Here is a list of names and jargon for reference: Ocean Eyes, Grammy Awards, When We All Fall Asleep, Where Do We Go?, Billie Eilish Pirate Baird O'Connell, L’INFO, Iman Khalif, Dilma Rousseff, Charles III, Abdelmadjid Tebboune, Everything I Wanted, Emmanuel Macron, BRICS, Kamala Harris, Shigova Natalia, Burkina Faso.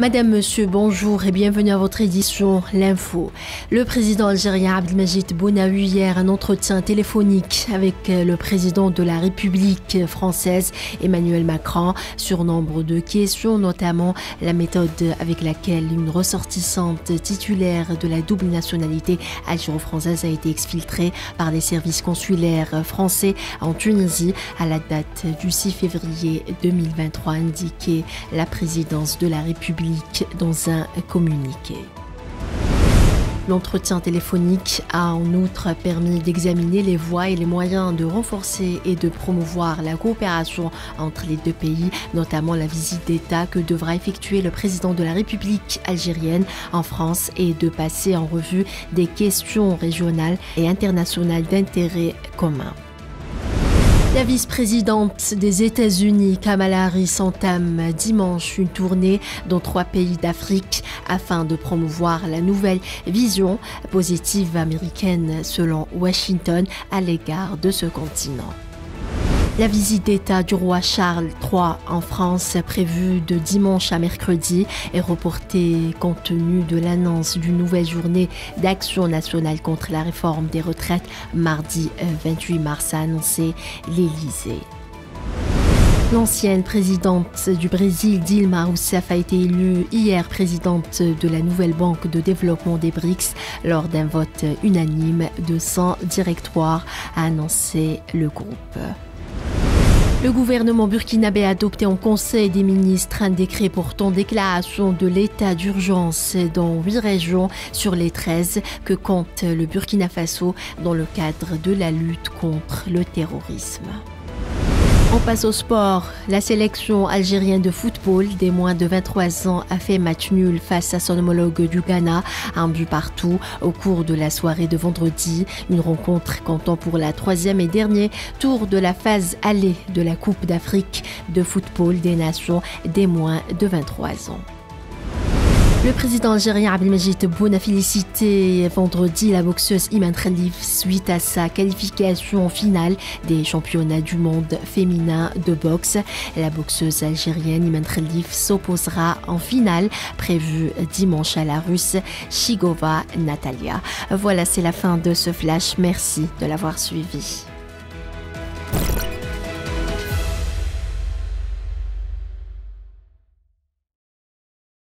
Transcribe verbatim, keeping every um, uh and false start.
Madame, Monsieur, bonjour et bienvenue à votre édition L'Info. Le président algérien Abdelmadjid Tebboune a eu hier un entretien téléphonique avec le président de la République française, Emmanuel Macron, sur nombre de questions, notamment la méthode avec laquelle une ressortissante titulaire de la double nationalité algéro-française a été exfiltrée par des services consulaires français en Tunisie à la date du six février deux mille vingt-trois, indiquait la présidence de la République dans un communiqué. L'entretien téléphonique a en outre permis d'examiner les voies et les moyens de renforcer et de promouvoir la coopération entre les deux pays, notamment la visite d'État que devra effectuer le président de la République algérienne en France et de passer en revue des questions régionales et internationales d'intérêt commun. La vice-présidente des États-Unis, Kamala Harris, entame dimanche une tournée dans trois pays d'Afrique afin de promouvoir la nouvelle vision positive américaine selon Washington à l'égard de ce continent. La visite d'État du roi Charles trois en France, prévue de dimanche à mercredi, est reportée compte tenu de l'annonce d'une nouvelle journée d'action nationale contre la réforme des retraites mardi vingt-huit mars, a annoncé l'Élysée. L'ancienne présidente du Brésil, Dilma Rousseff, a été élue hier présidente de la nouvelle banque de développement des BRICS lors d'un vote unanime de cent directoires, a annoncé le groupe. Le gouvernement burkinabé a adopté en Conseil des ministres un décret portant déclaration de l'état d'urgence dans huit régions sur les treize que compte le Burkina Faso dans le cadre de la lutte contre le terrorisme. On passe au sport. La sélection algérienne de football des moins de vingt-trois ans a fait match nul face à son homologue du Ghana, un but partout au cours de la soirée de vendredi. Une rencontre comptant pour la troisième et dernier tour de la phase aller de la Coupe d'Afrique de football des nations des moins de vingt-trois ans. Le président algérien Abdelmadjid Tebboune a félicité vendredi la boxeuse Iman Khalif suite à sa qualification finale des championnats du monde féminin de boxe. La boxeuse algérienne Iman Khalif s'opposera en finale prévue dimanche à la Russe Shigova Natalia. Voilà, c'est la fin de ce flash. Merci de l'avoir suivi.